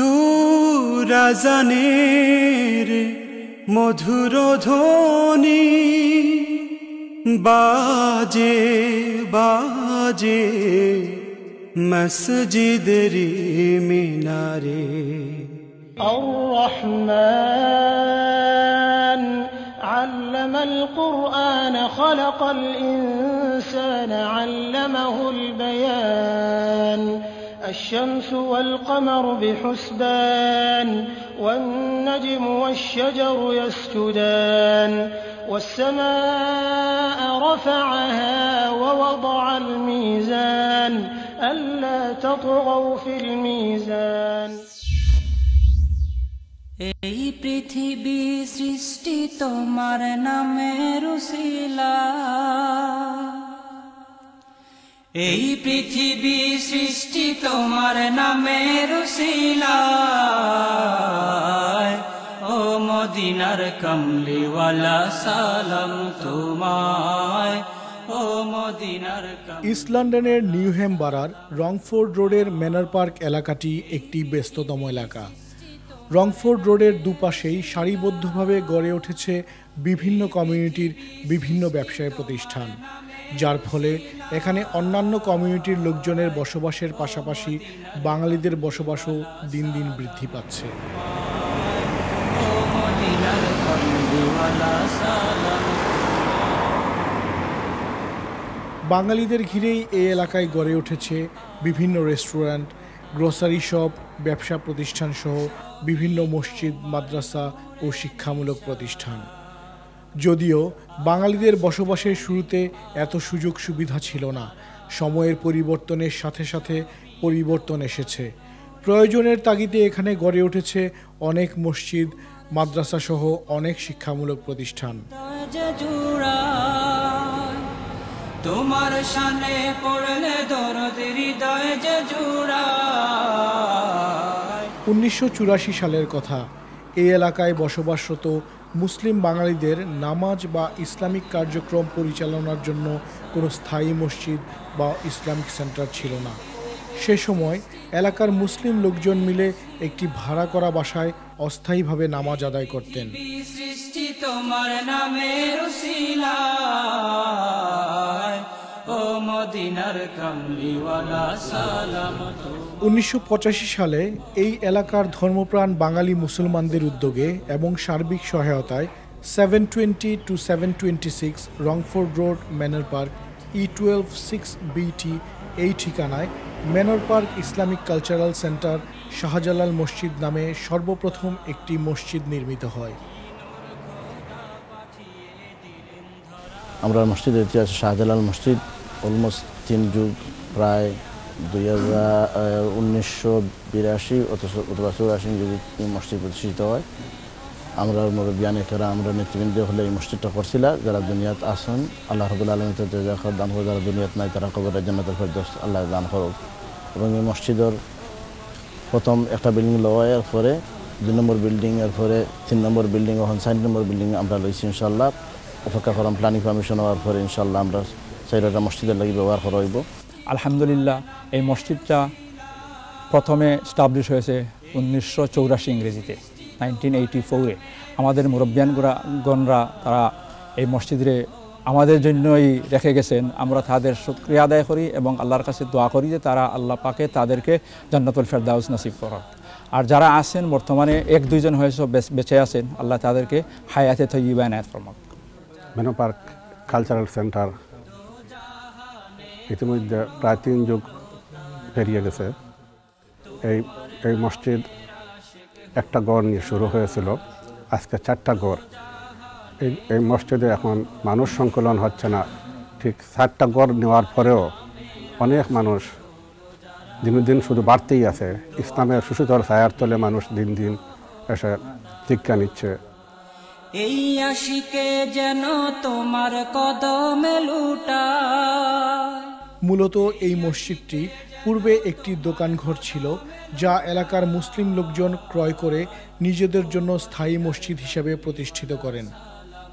দূর আজানের মধুর ধ্বনি বাজে বাজে মসজিদের মিনারে আর রহমান علم القرآن خلق الإنسان علمه البيان الشمس والقمر بحسبان والنجم والشجر يسجدان والسماء رفعها ووضع الميزان ألا تطغوا في الميزان এই পৃথিবী সৃষ্টি তোমার নামের উসিলায় এই পৃথিবী সৃষ্টি তোমার নামের উসিলায় ও মদিনার কমলিওয়ালা সালাম তোমায় ও মদিনার ইস্ট লন্ডনের নিউহ্যাম বারার রংফোর্ড রোডের ম্যানর পার্ক এলাকাটি একটি ব্যস্ততম এলাকা। রংফোর্ড রোডের দুপাশেই সারিবদ্ধভাবে গড়ে উঠেছে বিভিন্ন কমিউনিটির বিভিন্ন ব্যবসায়ী প্রতিষ্ঠান, যার ফলে এখানে অন্যান্য কমিউনিটির লোকজনের বসবাসের পাশাপাশি বাঙালিদের বসবাসও দিন দিন বৃদ্ধি পাচ্ছে। বাঙালিদের ঘিরেই এই এলাকায় গড়ে উঠেছে বিভিন্ন রেস্টুরেন্ট, গ্রোসারি শপ, ব্যবসা প্রতিষ্ঠান সহ বিভিন্ন মসজিদ, মাদ্রাসা ও শিক্ষামূলক প্রতিষ্ঠান। যদিও বাঙালিদের বসবাসের শুরুতে এত সুযোগ সুবিধা ছিল না, সময়ের পরিবর্তনের সাথে সাথে পরিবর্তন এসেছে। প্রয়োজনের তাগিদে এখানে গড়ে উঠেছে অনেক মসজিদ, মাদ্রাসা সহ অনেক শিক্ষামূলক প্রতিষ্ঠান। তোমার শানে পড়লে দরদের হৃদয় যে জুড়ায়। ১৯৮৪ সালের কথা। এই এলাকায় বসবাসরত মুসলিম বাঙালিদের নামাজ বা ইসলামিক কার্যক্রম পরিচালনার জন্য কোনো স্থায়ী মসজিদ বা ইসলামিক সেন্টার ছিল না। সে সময় এলাকার মুসলিম লোকজন মিলে একটি ভাড়া করা বাসায় অস্থায়ীভাবে নামাজ আদায় করতেন। তোমার নামের উসিলায় ও মদিনার কমলিওয়ালা সালাম। ১৯৮৫ সালে এই এলাকার ধর্মপ্রাণ বাঙালি মুসলমানদের উদ্যোগে এবং সার্বিক সহায়তায় 720 to 726 Romford road, Manor Park, E12 6BT এই ঠিকানায় Manor Park Islamic cultural centre, Shahjalal মসজিদ নামে সর্বপ্রথম একটি মসজিদ নির্মিত হয়। আমরা মসজিদের ইতিহাস শাহজালাল মসজিদ অলমোস্ট 3 যুগ, প্রায় 1982 অথবা 84 যুগে এই মসজিদ প্রতিষ্ঠিত হয়। আমরা মুরব্বিয়ান একরা আমরা নেতৃবৃন্দ হলে এই মসজিদটা করছিলাম। যারা দুনিয়াত আসেন আল্লাহ রাব্বুল আলামিন তাদের দান করে, যারা দুনিয়াত নাই তারা কবরের জান্নাতের ফেরদৌস আল্লাহ দান করুক। এবং এই মসজিদের প্রথম একটা বিল্ডিং লওয়া, এরপরে 2 নম্বর বিল্ডিং, এরপরে 3 নম্বর বিল্ডিং, এখন 4 নম্বর বিল্ডিং আমরা লইছি। ইনশাআল্লাহ অপেক্ষা করলাম প্ল্যানিং পারমিশন হওয়ার পরে ইনশাল্লাহ আমরা সেইটা মসজিদের লাগি ব্যবহার করা হইব। আলহামদুলিল্লাহ এই মসজিদটা প্রথমে স্টাবলিশ হয়েছে 1984 ইংরেজিতে, 1984-এ। আমাদের মুরব্বিয়ানগণরা তারা এই মসজিদে আমাদের জন্যই রেখে গেছেন। আমরা তাদের শুকরিয়া আদায় করি এবং আল্লাহর কাছে দোয়া করি যে তারা আল্লাহ পাকে তাদেরকে জান্নাতুল ফেরদাউস নসিব করাক। আর যারা আছেন বর্তমানে 1-2 জন হয়েছে বেঁচে আছেন, আল্লাহ তাদেরকে হায়াতে তাইয়্যিবা নায়াত ফরমাক। ম্যানর পার্ক কালচারাল সেন্টার ইতিমধ্যে প্রায় 3 যুগ পেরিয়ে গেছে। এই মসজিদ একটা গড় নিয়ে শুরু হয়েছিল, আজকে 4টা গড়। এই মসজিদে এখন মানুষ সংকলন হচ্ছে না। ঠিক 4টা গড় নেওয়ার পরেও অনেক মানুষ দিন দিন শুধু বাড়তেই আছে। ইসলামের সুশীতল ছায়ার তলে মানুষ দিন দিন এসে দীক্ষা নিচ্ছে। এই আশিকে যেন তোমার কদমে লুটায়। মূলত এই মসজিদটি পূর্বে একটি দোকানঘর ছিল, যা এলাকার মুসলিম লোকজন ক্রয় করে নিজেদের জন্য স্থায়ী মসজিদ হিসেবে প্রতিষ্ঠিত করেন।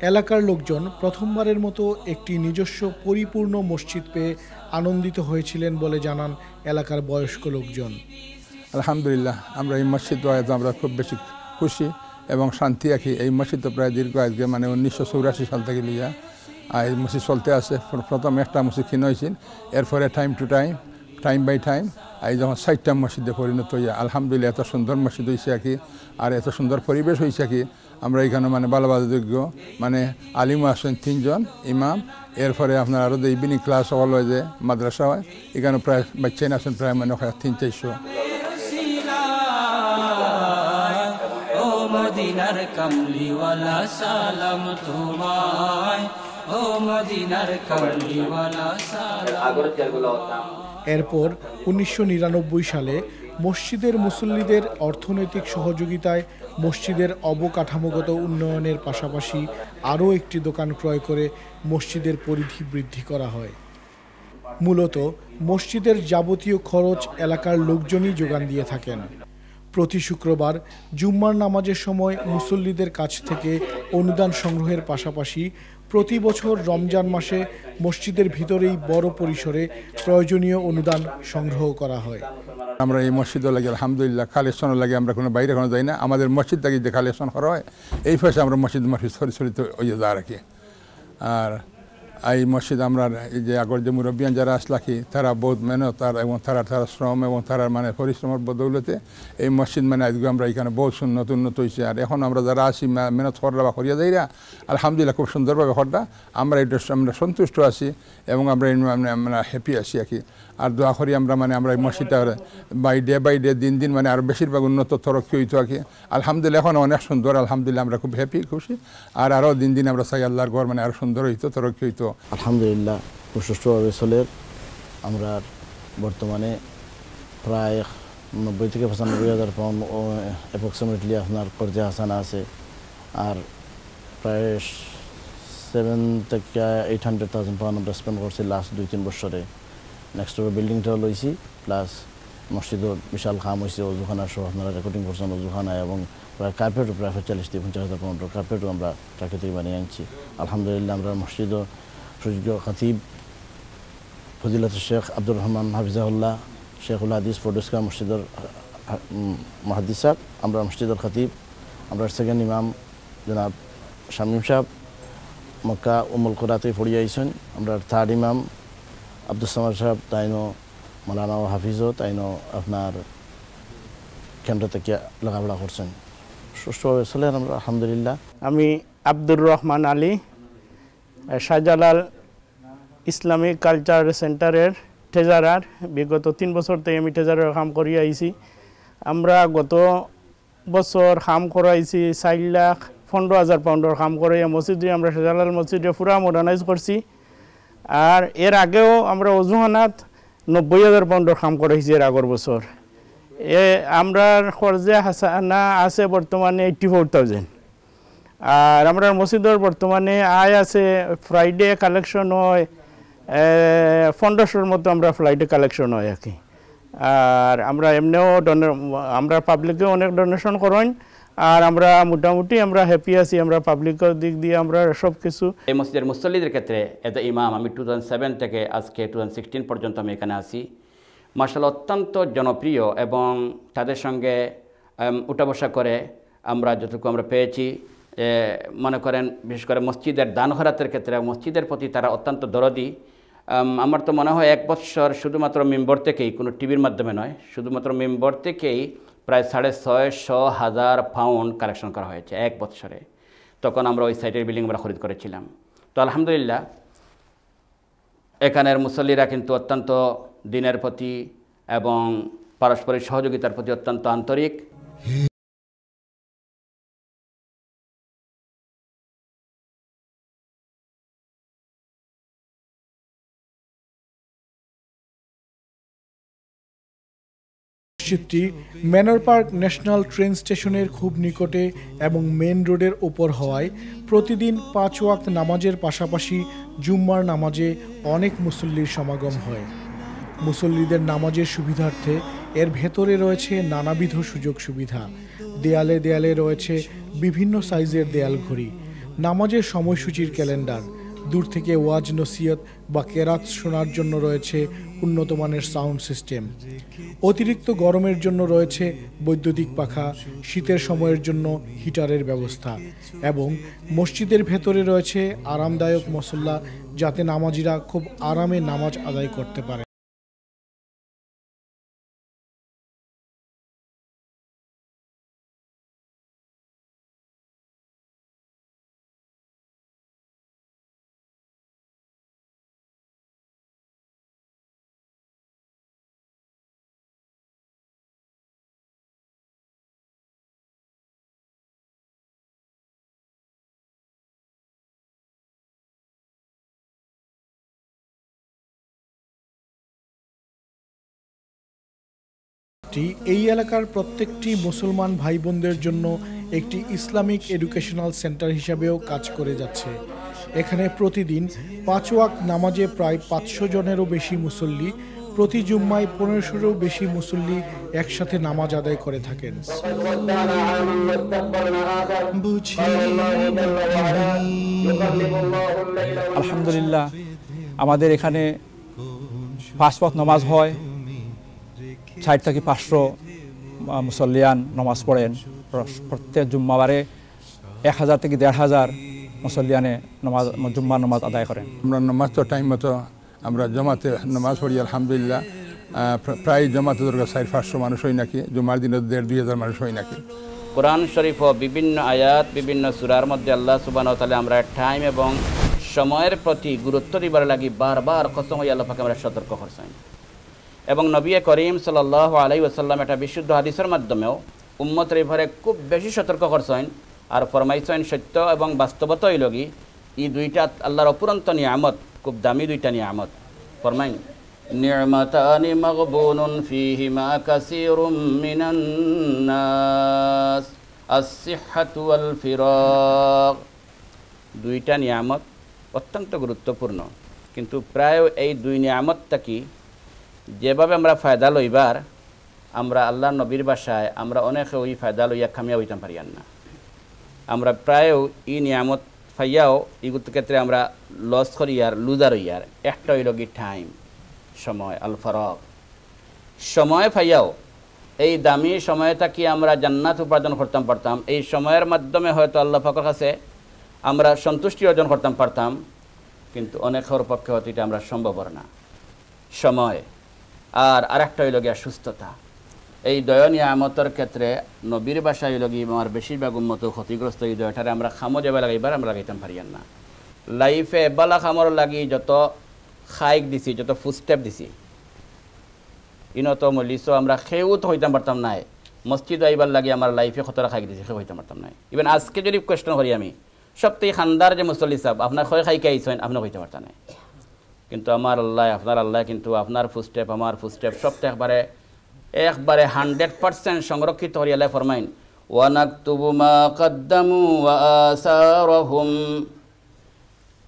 এলাকার লোকজন প্রথমবারের মতো একটি নিজস্ব পরিপূর্ণ মসজিদ পেয়ে আনন্দিত হয়েছিলেন বলে জানান এলাকার বয়স্ক লোকজন। আলহামদুলিল্লাহ আমরা এই মসজিদ ওয়াজ আমরা খুব বেশি খুশি এবং শান্তি আছি এই মসজিদ প্রায় দীর্ঘ আজকে মানে 1984 সাল থেকে লিয়া এই মসজিদ চলতে আছে প্রথম একটা মসজিদ কিনা হইছিল এরপর time to time time by time এই যখন 60টা মসজিদে পরিণত হইয়া আলহামদুলিল্লাহ এত সুন্দর মসজিদ হইছে আকি আর এত সুন্দর পরিবেশ হইছে আকি আমরা এখানে মানে বালবাদযোগ্য মানে আলিম আছেন তিনজন ইমাম এরপরে আপনার আরো ইভিনিং ক্লাস হল হয় যে মাদ্রাসা হয় এখানে প্রায় বাচ্চাই আছেন প্রায় মানে 300-400 মদিনার কমলিওয়ালা সালাম তোমায় ও মদিনার কমলিওয়ালা সালাম এরপর 1999 সালে মসজিদের মুসল্লিদের অর্থনৈতিক সহযোগিতায় মসজিদের অবকাঠামোগত উন্নয়নের পাশাপাশি আরও একটি দোকান ক্রয় করে মসজিদের পরিধি বৃদ্ধি করা হয় মূলত মসজিদের যাবতীয় খরচ এলাকার লোকজনই যোগান দিয়ে থাকেন প্রতি শুক্রবার জুম্মার নামাজের সময় মুসল্লিদের কাছ থেকে অনুদান সংগ্রহের পাশাপাশি প্রতি বছর রমজান মাসে মসজিদের ভিতরেই বড় পরিসরে প্রয়োজনীয় অনুদান সংগ্রহ করা হয় আমরা এই মসজিদে লাগে আলহামদুলিল্লাহ কালেকশনও লাগে আমরা কোনো বাইরে কোনো যাই না আমাদের মসজিদ থেকে যে কালেকশন করা হয় এই পয়সা আমরা মসজিদ সরিত ইয়ে যা রাখি আর এই মসজিদ আমরা এই যে আগর যে মুরব্বিয়ান যারা আসলাখি তারা বহুত মেহনত তার এবং তারা শ্রম এবং তারা মানে পরিশ্রমের বদৌলতে এই মসজিদ মানে আজকে আমরা এখানে বহুত উন্নত হয়েছে আর এখন আমরা যারা আসি মেহনত হররা বা হরিয়া যাইরা আলহামদুলিল্লাহ খুব সুন্দরভাবে হররা আমরা এটা আমরা সন্তুষ্ট আছি এবং আমরা আমরা হ্যাপি আছি আর কি আর দোয়া করি আমরা মানে আমরা এই মসজিদটা বাই ডে দিন দিন মানে আরও বেশিরভাগ উন্নত তরক্কি হইতো আর কি আলহামদুলিল্লাহ এখন অনেক সুন্দর আলহামদুলিল্লাহ আমরা খুব হ্যাপি খুশি আর আরও দিন দিন আমরা চাই আল্লাহর ঘর মানে আরও সুন্দর হইতো তরক্কি হইতো আলহামদুলিল্লাহ খুব সুষ্ঠুভাবে চলে আমরা বর্তমানে প্রায় 90 থেকে 95 হাজার পাউন্ড অ্যাপ্রক্সিমেটলি আপনার কর্জা হাসানা আছে আর প্রায় 7 থেকে 800,000 পাউন্ড আমরা স্পেন্ড করছি লাস্ট 2-3 বছরে নেক্সট ডোর বিল্ডিংটা লইছি প্লাস মসজিদও বিশাল কাম হয়েছে অজুখানা সহ আপনারা রেকর্ডিং করছেন অজুখানা এবং প্রায় কার্পেটও প্রায় 40-50 হাজার পাউন্ড কার্পেটও আমরা টাকা থেকে বানিয়ে আনছি আলহামদুলিল্লাহ আমরা মসজিদও সুযোগ্য খতিব ফজিলত শেখ আব্দুর রহমান হাফিজাহুল্লাহ শেখুল হাদিস ফরদুস্কা মসজিদের মাহাদিস সাহেব আমরা মসজিদের খতিব আমরা সেকেন্ড ইমাম জনাব শামীম সাহেব মক্কা উমুল কোরাতে ফড়িয়ে আইছেন আমরা থার্ড ইমাম আব্দুল সামাদ সাহেব তাইনো মৌলানা ও হাফিজও তাইনো আপনার কেন্দ্র থেকে লেখাপড়া করছেন সুষ্ঠুভাবে চলেন আমরা আলহামদুলিল্লাহ আমি আব্দুর রহমান আলী শাহ জালাল ইসলামিক কালচার সেন্টারের ট্রেজারার বিগত 3 বছর থেকে আমি ট্রেজারের কাম করিয়ে আইছি আমরা গত বছর কাম করাইছি 4,15,000 পাউন্ডের কাম করাইয়া মসজিদে আমরা শাহ জালাল মসজিদে পুরা মডার্নাইজ করছি আর এর আগেও আমরা অজুহানাত 90,000 পাউন্ডের কাম করাইছি এর আগের বছর এ আমরা খরচা হাসানা আছে বর্তমানে 84,000 আর আমরা মসজিদের বর্তমানে আয় আছে ফ্রাইডে কালেকশন হয় 1500 মতো আমরা ফ্রাইডে কালেকশন হয় আর কি আর আমরা এমনিও আমরা পাবলিককে অনেক ডোনেশন করেন আর আমরা মোটামুটি আমরা হ্যাপি আছি আমরা পাবলিকের দিক দিয়ে আমরা সব কিছু এই মসজিদের মুসল্লিদের ক্ষেত্রে এজ এ ইমাম আমি 2007 থেকে আজকে 2016 পর্যন্ত আমি এখানে আছি মাশাআল্লাহ অত্যন্ত জনপ্রিয় এবং তাদের সঙ্গে উঠা বসা করে আমরা যতটুকু আমরা পেয়েছি মনে করেন বিশেষ করে মসজিদের দান খয়রাতের ক্ষেত্রে মসজিদের প্রতি তারা অত্যন্ত দরদি আমার তো মনে হয় 1 বৎসর শুধুমাত্র মেম্বর থেকেই কোনো টিভির মাধ্যমে নয় শুধুমাত্র মেম্বর থেকেই প্রায় 650,000 পাউন্ড কালেকশন করা হয়েছে 1 বৎসরে তখন আমরা ওই সাইটের বিল্ডিং আমরা খরিদ করেছিলাম তো আলহামদুলিল্লাহ এখানের মুসল্লিরা কিন্তু অত্যন্ত দিনের প্রতি এবং পারস্পরিক সহযোগিতার প্রতি অত্যন্ত আন্তরিক মসজিদটি ম্যানর পার্ক ন্যাশনাল ট্রেন স্টেশনের খুব নিকটে এবং মেন রোডের ওপর হওয়ায় প্রতিদিন 5 ওয়াক্ত নামাজের পাশাপাশি জুম্মার নামাজে অনেক মুসল্লির সমাগম হয় মুসল্লিদের নামাজের সুবিধার্থে এর ভেতরে রয়েছে নানাবিধ সুযোগ সুবিধা দেয়ালে দেয়ালে রয়েছে বিভিন্ন সাইজের দেয়াল ঘড়ি নামাজের সময়সূচির ক্যালেন্ডার দূর থেকে ওয়াজ নসিহত বা কেরাত শোনার জন্য রয়েছে উন্নত মানের সাউন্ড সিস্টেম। অতিরিক্ত গরমের জন্য রয়েছে বৈদ্যুতিক পাখা, শীতের সময়ের জন্য হিটারের ব্যবস্থা এবং মসজিদের ভেতরে রয়েছে আরামদায়ক মসল্লা যাতে নামাজিরা খুব আরামে নামাজ আদায় করতে পারে। এই এলাকার প্রত্যেকটি মুসলমান ভাই বোনদের জন্য একটি ইসলামিক এডুকেশনাল সেন্টার হিসাবেও কাজ করে যাচ্ছে। এখানে প্রতিদিন 5 ওয়াক্ত নামাজে প্রায় 500 জনেরও বেশি মুসল্লি, প্রতি জুম্মায় 1500-এরও বেশি মুসল্লি একসাথে নামাজ আদায় করে থাকেন। আলহামদুলিল্লাহ, আমাদের এখানে 5 ওয়াক্ত নামাজ হয়, 60 থেকে 500 মুসল্লিয়ান নামাজ পড়েন। প্রত্যেক জুম্মাবারে 1000 থেকে 1500 মুসল্লিয়ানে নামাজ জুম্মার নামাজ আদায় করেন। আমরা নামাজ তো টাইম মতো আমরা জমাতে নামাজ পড়ি আলহামদুলিল্লাহ। প্রায় জমাতে দরকার 400-500 মানুষ হয় নাকি, জুম্মার দিনে 1500-2000 মানুষ হয় নাকি। কোরআন শরীফ ও বিভিন্ন আয়াত বিভিন্ন সূরার মধ্যে আল্লাহ সুবহানাহু ওয়া তাআলা আমরা টাইম এবং সময়ের প্রতি গুরুত্ব দিবার লাগি বারবার কসম হই আল্লাহ পাকে আমরা সতর্ক করছেন। এবং নবী করিম সাল্লাল্লাহু আলাইহি ওয়াসাল্লাম একটা বিশুদ্ধ হাদিসের মাধ্যমেও উম্মতের ব্যাপারে খুব বেশি সতর্ক করছেন আর ফরমাইছেন সত্য এবং বাস্তবতা হইল কি এই দুইটা আল্লাহর অপুরন্ত নিয়ামত, খুব দামি দুইটা নিয়ামত। ফরমাইন নিয়ামাতানি মাগবুনুন ফিহিমা কাসীরুম মিনান নাস আস-সিহহাতু ওয়াল ফিরাক। দুইটা নিয়ামত অত্যন্ত গুরুত্বপূর্ণ, কিন্তু প্রায় এই দুই নিয়ামতটা কি যেভাবে আমরা ফায়দা লইবার আমরা আল্লাহ নবীর বাসায় আমরা অনেকে ওই ফায়দা লইয়া খামিয়া হইতাম পারিয়ান না। আমরা প্রায়ও ই নিয়ামত ফাইয়াও এইগুলো ক্ষেত্রে আমরা লস করিয়ার লুজার হইয়ার। একটা হইল কি টাইম, সময়, আল ফারাক, সময় ফাইয়াও এই দামি সময়টা কি আমরা জান্নাত উপার্জন করতাম পারতাম। এই সময়ের মাধ্যমে হয়তো আল্লাহ পাকের কাছে আমরা সন্তুষ্টি অর্জন করতাম পারতাম, কিন্তু অনেকের পক্ষে হয়তো এটা আমরা সম্ভব না। সময় আর আরেকটা হইল গিয়া সুস্থতা। এই দয় নিয়ামতের ক্ষেত্রে নবীর বাসা হইল গিয়ে আমার বেশিরভাগ উন্মত ক্ষতিগ্রস্ত। এই দয়টারে আমরা খামো যাবে লাগাইবার আমরা লাগাইতাম পারিয়ান না। লাইফে বালা খামর লাগি যত খাইক দিছি, যত ফুস্টেপ দিছি, ইনত মলিসও আমরা খেয়েও তো হইতাম পারতাম নাই। মসজিদ আইবার লাগি আমার লাইফে কতটা খাইক দিছি সে হইতাম পারতাম নাই। ইভেন আজকে যদি কোয়েশ্চন করি আমি সবথেকে খান্দার যে মুসল্লি সাহেব আপনার ক্ষয় খাইকে আইসেন আপনার হইতে পারতাম নাই, কিন্তু আমার আল্লাহ আপনার আল্লাহ কিন্তু আপনার ফুস্টেপ আমার ফুস্টেপ সবটা একবারে 100% সংরক্ষিত হরি আল্লাহ ফরমাইন ওয়ানাকতুবু মা কদ্দামু ওয়া আসারহুম।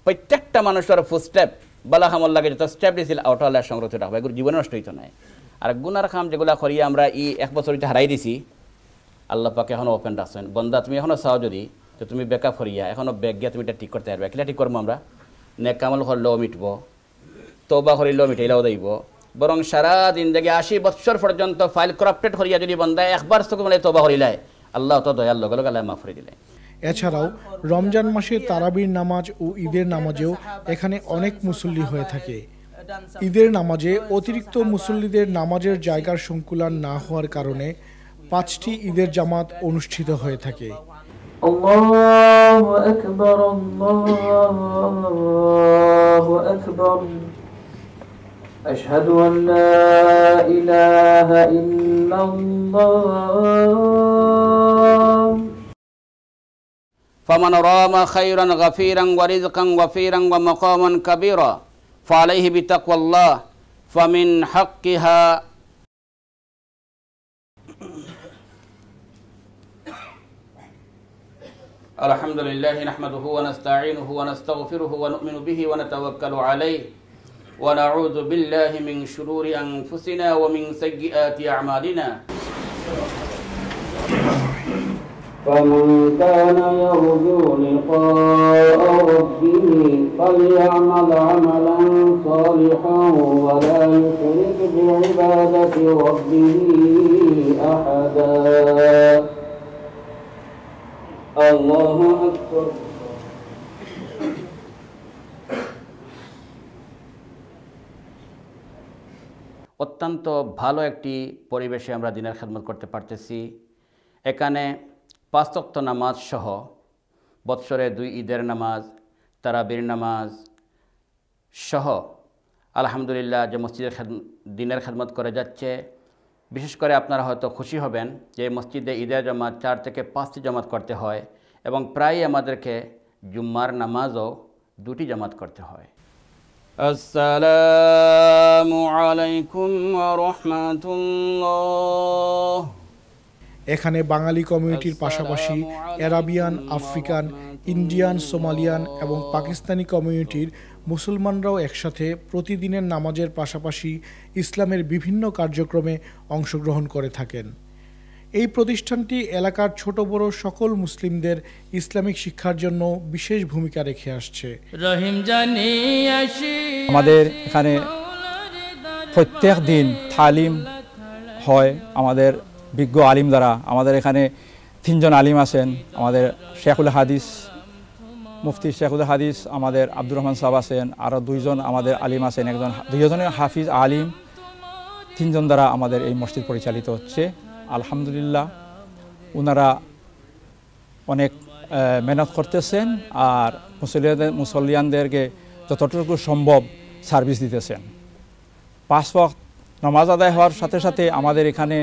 প্রত্যেকটা মানুষের ফুস্টেপ বালা খামর লাগে যত স্টেপ দিয়েছিল ওটা আল্লাহ সংরক্ষিত রাখবে, এগুলো জীবনে নষ্ট হইতো নাই। আর গুনার খাম যেগুলো করিয়ে আমরা এই 1 বছরটা হারাই দিছি আল্লাহ পাকে এখনও ওপেন রাখছেন। বন্ধা তুমি এখনও চাও যদি তো তুমি বেকআপ করিয়া এখনও ব্যাগ গিয়ে তুমি এটা ঠিক করতে পারবে। কিলা ঠিক করবো আমরা, নেক আমল করলেও মিটব, তওবা করিলেও মিটাইলেও দেব, বরং সারা জিন্দেগি 80 বৎসর পর্যন্ত ফাইল করাপ্টেড করিয়া যদি বন্দায় একবার চোখে তওবা করিলায় আল্লাহ তো দয়ার লগে লগে মাফ করে দিলেন। এছাড়াও রমজান মাসে তারাবির নামাজ ও ঈদের নামাজেও এখানে অনেক মুসল্লি হয়ে থাকে। ঈদের নামাজে অতিরিক্ত মুসল্লিদের নামাজের জায়গার সংকুলান না হওয়ার কারণে 5টি ঈদের জামাত অনুষ্ঠিত হয়ে থাকে। আল্লাহু আকবার, আল্লাহু আকবার, আশহাদু আল্লা ইলাহা ইল্লাল্লাহ। ফামান রামা খায়রান গাফিরান ওয়া রিযকান গাফিরান ওয়া মাকামান কাবীরা ফালাইহি বিতাকওয়াল্লাহ ফামিন হাক্কিহা। আলহামদুলিল্লাহি নাহমাদুহু ওয়া نستাইনুহু ওয়া نستাগফিরুহু ওয়া নু'মিনু বিহি ওয়া নাতাওয়াক্কালু আলাইহি ওয়া নাউযু বিল্লাহি মিন শুরুরি আনফুসিনা ওয়া মিন সাইয়্যাতি আ'মালিনা। فمن كان يرجو لقاء ربه فليعمل عملا صالحا ولا يشرك بعبادة ربه أحدا. الله أكبر. অত্যন্ত ভালো একটি পরিবেশে আমরা দিনের খেদমত করতে পারতেছি। এখানে পাঁচ ওয়াক্ত নামাজ সহ বৎসরে দুই ঈদের নামাজ, তারাবির নামাজ সহ আলহামদুলিল্লাহ যে মসজিদের দিনের খেদমত করে যাচ্ছে। বিশেষ করে আপনারা হয়তো খুশি হবেন যে মসজিদে ঈদের জামাত 4 থেকে 5টি জামাত করতে হয় এবং প্রায়ই আমাদেরকে জুম্মার নামাজও 2টি জামাত করতে হয়। আসসালামু আলাইকুম ওয়া রাহমাতুল্লাহ। এখানে বাঙালি কমিউনিটির পাশাপাশি আরাবিয়ান, আফ্রিকান, ইন্ডিয়ান, সোমালিয়ান এবং পাকিস্তানি কমিউনিটির মুসলমানরাও একসাথে প্রতিদিনের নামাজের পাশাপাশি ইসলামের বিভিন্ন কার্যক্রমে অংশগ্রহণ করে থাকেন। এই প্রতিষ্ঠানটি এলাকার ছোট বড় সকল মুসলিমদের ইসলামিক শিক্ষার জন্য বিশেষ ভূমিকা রেখে আসছে। আমাদের এখানে প্রত্যেক দিন তালিম হয় আমাদের বিজ্ঞ আলিম দ্বারা। আমাদের এখানে 3জন আলিম আছেন, আমাদের শেখুল হাদিস মুফতি শেখুল হাদিস, আমাদের আব্দুর রহমান সাহেব আছেন, আরও 2জন আমাদের আলিম আছেন, দুজনের হাফিজ আলিম, 3জন দ্বারা আমাদের এই মসজিদ পরিচালিত হচ্ছে। আলহামদুলিল্লাহ ওনারা অনেক মেহনত করতেছেন আর মুসল্লিয়ানদেরকে যতটুকু সম্ভব সার্ভিস দিতেছেন। 5 ওয়াক্ত নামাজ আদায় হওয়ার সাথে সাথে আমাদের এখানে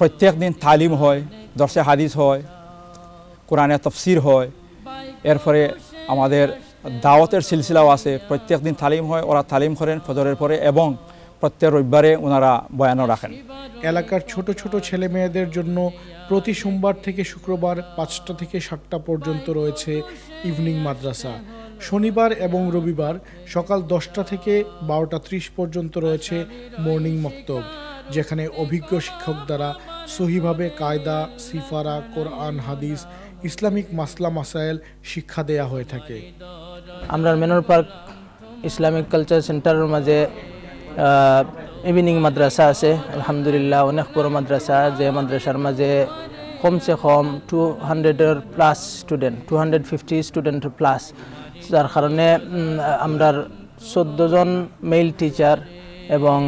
প্রত্যেক দিন তালিম হয়, দর্শে হাদিস হয়, কোরআনে তফসির হয়, এরপরে আমাদের দাওয়াতের সিলসিলাও আছে। প্রত্যেক দিন তালিম হয়, ওরা তালিম করেন ফজরের পরে এবং প্রত্যেক রবিবারে ওনারা বয়ানও রাখেন। এলাকার ছোট ছোট ছেলে মেয়েদের জন্য প্রতি সোমবার থেকে শুক্রবার 5টা থেকে 7টা পর্যন্ত রয়েছে ইভিনিং মাদ্রাসা। শনিবার এবং রবিবার সকাল 10টা থেকে 12:30 পর্যন্ত রয়েছে মর্নিং মক্তব, যেখানে অভিজ্ঞ শিক্ষক দ্বারা সহিভাবে কায়দা, সিফারা, কোরআন, হাদিস, ইসলামিক মাসলা মাসাইল শিক্ষা দেয়া হয়ে থাকে। আমরা মেনর পার্ক ইসলামিক কালচার সেন্টারের মাঝে ইভিনিং মাদ্রাসা আছে। আলহামদুলিল্লাহ অনেক বড় মাদ্রাসা, যে মাদ্রাসার মাঝে কমসে কম 200 প্লাস স্টুডেন্ট, 250 স্টুডেন্ট প্লাস, যার কারণে আমরা 14 জন মেল টিচার এবং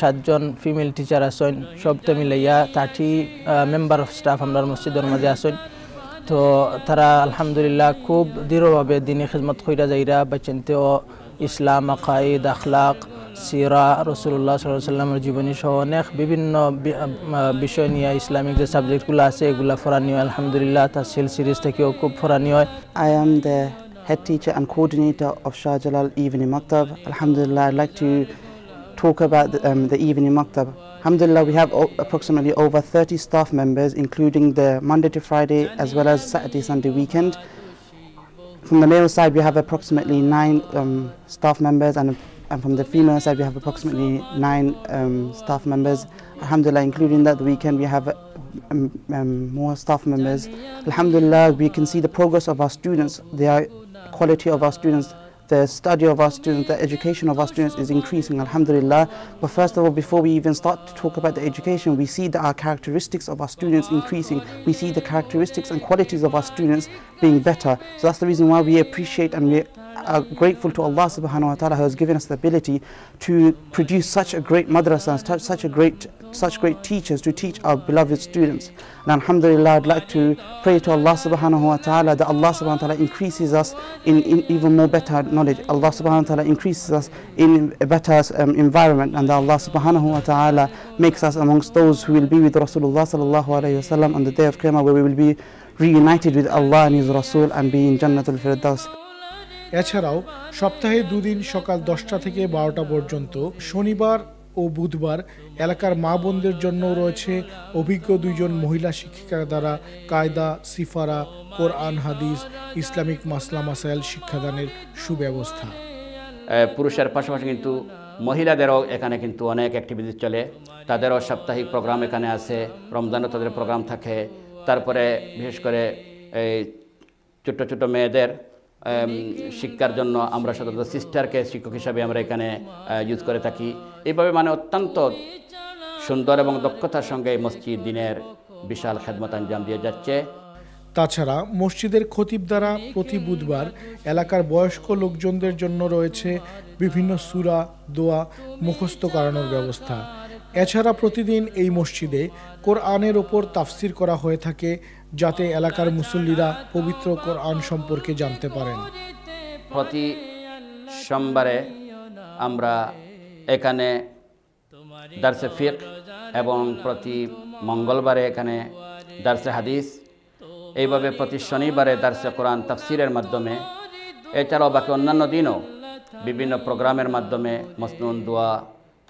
7 জন ফিমেল টিচার আসেন। সবটা মিলাইয়া 30 মেম্বার অফ স্টাফ আমরা মসজিদের মাঝে আসেন। তো তারা আলহামদুলিল্লাহ খুব দৃঢ়ভাবে দিনে খিদমত কইরা যাইরা বাচ্চানতেও ইসলাম, আকাইদ, আখলাক, সিরা, রসুল্লাহ সাল্লাল্লাহু আলাইহি সাল্লামের জীবনী সহ অনেক বিভিন্ন বিষয় নিয়ে ইসলামিক যে সাবজেক্টগুলো আছে এগুলো ফরানীয়। আলহামদুলিল্লাহ তাসিল সিরিজ থেকেও খুব ফরানীয়। I am the head teacher and coordinator of Shah Jalal evening মাকতাব। আলহামদুলিল্লাহ I like to talk about the evening maktab. Alhamdulillah we have approximately over 30 staff members including the Monday to Friday as well as Saturday, Sunday weekend. From the male side we have approximately 9 staff members and from the female side we have approximately 9 staff members. Alhamdulillah including that the weekend we have more staff members. Alhamdulillah we can see the progress of our students, the quality of our students. The study of our students, the education of our students is increasing, alhamdulillah. But first of all, before we even start to talk about the education, we see that our characteristics of our students increasing. We see the characteristics and qualities of our students being better. So that's the reason why we appreciate and we are grateful to Allah subhanahu wa ta'ala who has given us the ability to produce such a great madrasa, such great teachers to teach our beloved students. And alhamdulillah I'd like to pray to Allah subhanahu wa ta'ala that Allah subhanahu wa ta'ala increases us in even more better knowledge. Allah subhanahu wa ta'ala increases us in a better environment, and that Allah subhanahu wa ta'ala makes us amongst those who will be with Rasulullah sallallahu alayhi wasallam on the day of Qiyamah, where we will be reunited with Allah and His Rasul and be in Jannatul Firdaus. এছাড়াও সপ্তাহে 2 দিন সকাল 10টা থেকে 12টা পর্যন্ত শনিবার ও বুধবার এলাকার মা বোনদের জন্য রয়েছে অভিজ্ঞ 2জন মহিলা শিক্ষিকা দ্বারা কায়দা, সিফারা, কোরআন, হাদিস, ইসলামিক মাসলা মাসাইল শিক্ষাদানের সুব্যবস্থা। পুরুষের পাশাপাশি কিন্তু মহিলাদেরও এখানে কিন্তু অনেক অ্যাক্টিভিটিস চলে, তাদেরও সাপ্তাহিক প্রোগ্রাম এখানে আছে, রমজানে তাদের প্রোগ্রাম থাকে, তারপরে বিশেষ করে এই ছোট ছোট মেয়েদের শিক্ষার জন্য আমরা সাধারণত সিস্টারকে শিক্ষক হিসেবে আমরা এখানে ইউজ করে থাকি এইভাবে মানে অত্যন্ত সুন্দর এবং দক্ষতার সঙ্গে এই মসজিদ দিনের বিশাল খিদমত আঞ্জাম দিয়ে যাচ্ছে তাছাড়া মসজিদের খতিব দ্বারা প্রতি বুধবার এলাকার বয়স্ক লোকজনদের জন্য রয়েছে বিভিন্ন সূরা দোয়া মুখস্থ করানোর ব্যবস্থা এছাড়া প্রতিদিন এই মসজিদে কোরআনের উপর তাফসির করা হয়ে থাকে যাতে এলাকার মুসল্লিরা পবিত্র কোরআন সম্পর্কে জানতে পারেন প্রতি সোমবারে আমরা এখানে দারসে ফিকহ এবং প্রতি মঙ্গলবারে এখানে দারসে হাদিস এইভাবে প্রতি শনিবারে দারসে কোরআন তাফসিরের মাধ্যমে এছাড়াও বাকি অন্যান্য দিনও বিভিন্ন প্রোগ্রামের মাধ্যমে মসনুন দোয়া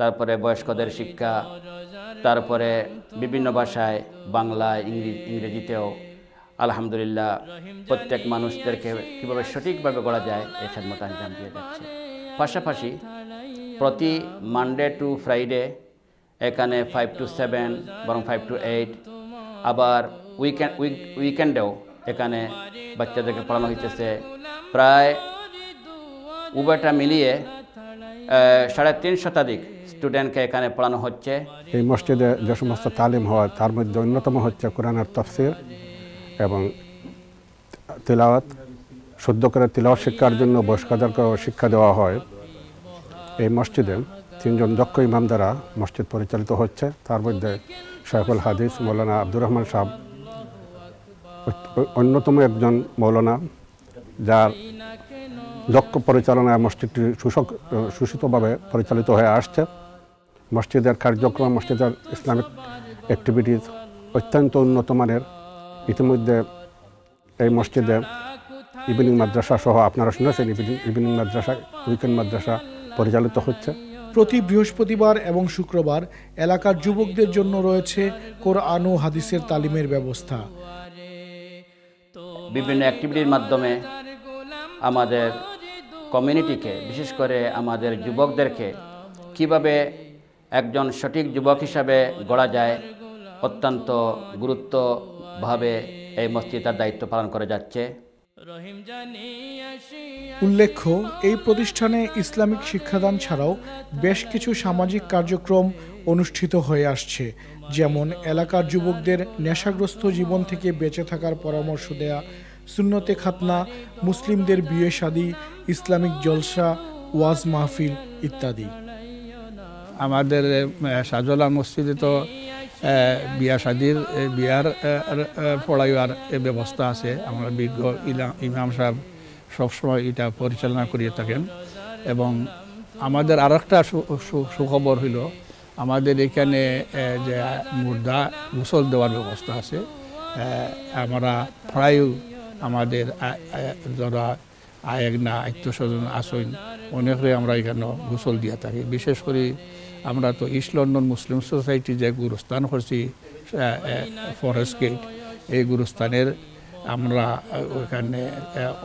তারপরে বয়স্কদের শিক্ষা তারপরে বিভিন্ন ভাষায় বাংলা ইংরেজিতেও আলহামদুলিল্লাহ প্রত্যেক মানুষদেরকে কীভাবে সঠিকভাবে গড়া যায় এই খিদমত আঞ্জাম দিয়ে যাচ্ছে পাশাপাশি প্রতি মানডে টু ফ্রাইডে এখানে 5 to 7 বরং 5 to 8 আবার উইকেন্ডেও এখানে বাচ্চাদেরকে পড়ানো হইতেছে প্রায় উভয়টা মিলিয়ে 350 স্টুডেন্টকে এখানে পড়ানো হচ্ছে এই মসজিদে যে সমস্ত তালিম হয় তার মধ্যে অন্যতম হচ্ছে কোরআনের তাফসির এবং তেলাওয়াত শুদ্ধ করে তেলাওয়াত শিক্ষার জন্য বয়স্কদেরকে শিক্ষা দেওয়া হয় এই মসজিদে 3 জন দক্ষ ইমাম দ্বারা মসজিদ পরিচালিত হচ্ছে তার মধ্যে শাইখুল হাদিস মৌলানা আব্দুর রহমান সাহেব অন্যতম একজন মৌলানা যার দক্ষ পরিচালনায় মসজিদটি সুশিতভাবে পরিচালিত হয়ে আসছে মসজিদের কার্যক্রম মসজিদের ইসলামিক অ্যাক্টিভিটিস অত্যন্ত উন্নত মানের ইতিমধ্যে এই মসজিদে ইভিনিং মাদ্রাসা সহ আপনারা শুনেছেন ইভিনিং মাদ্রাসা উইকেন্ড মাদ্রাসা পরিচালিত হচ্ছে প্রতি বৃহস্পতিবার এবং শুক্রবার এলাকার যুবকদের জন্য রয়েছে কোরআন ও হাদিসের তালিমের ব্যবস্থা বিভিন্ন অ্যাক্টিভিটির মাধ্যমে আমাদের কমিউনিটিকে বিশেষ করে আমাদের যুবকদেরকে কিভাবে একজন সঠিক যুবক হিসাবে গড়া যায় অত্যন্ত গুরুত্বভাবে এই মসজিদ তার দায়িত্ব পালন করে যাচ্ছে উল্লেখ্য এই প্রতিষ্ঠানে ইসলামিক শিক্ষাদান ছাড়াও বেশ কিছু সামাজিক কার্যক্রম অনুষ্ঠিত হয়ে আসছে যেমন এলাকার যুবকদের নেশাগ্রস্ত জীবন থেকে বেঁচে থাকার পরামর্শ দেয়া সুন্নতে খাতনা মুসলিমদের বিয়ে শাদী ইসলামিক জলসা ওয়াজ মাহফিল ইত্যাদি আমাদের শাহ জালাল মসজিদে তো বিয়ার পড়াইয়ার ব্যবস্থা আছে আমরা বিজ্ঞ ইমাম সাহেব সবসময় এটা পরিচালনা করিয়ে থাকেন এবং আমাদের আর একটা সুখবর হইল আমাদের এখানে যে মুর্দা গোসল দেওয়ার ব্যবস্থা আছে আমরা প্রায় আমাদের যারা আয়েগনা আত্মীয়স্বজন আসইন অনেকে আমরা এখানে গোসল দিয়ে থাকি বিশেষ করে আমরা তো ইস্ট লন্ডন মুসলিম সোসাইটি যে গুরুস্থান করছি ফরেস্ট গেট এই গুরুস্থানের আমরা ওইখানে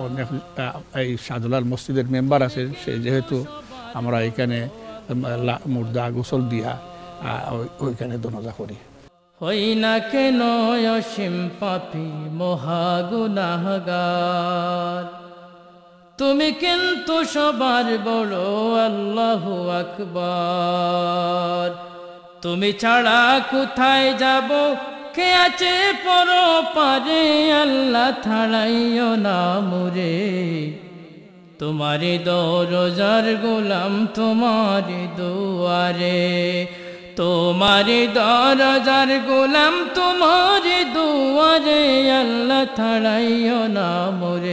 অনেক এই শাহ জালাল মসজিদের মেম্বার আছেন সে যেহেতু আমরা এখানে মুর্দা গোসল দিয়া ওইখানে দোনজা করি হই না কেন অসীম পাপী মহাগুনাহগার তুমি কিন্তু সবার বড় আল্লাহু আকবার তুমি ছাড়া কোথায় যাব কে আছে পরপারে আল্লাহ ছাড়াইও না মোরে তোমারই দরজার গোলাম তোমারই দুয়ারে তোমারই দরজার গোলাম তোমারই দুয়ারে আল্লাহ ছাড়াইও না মোরে